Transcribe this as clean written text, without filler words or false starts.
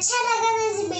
अच्छा लगा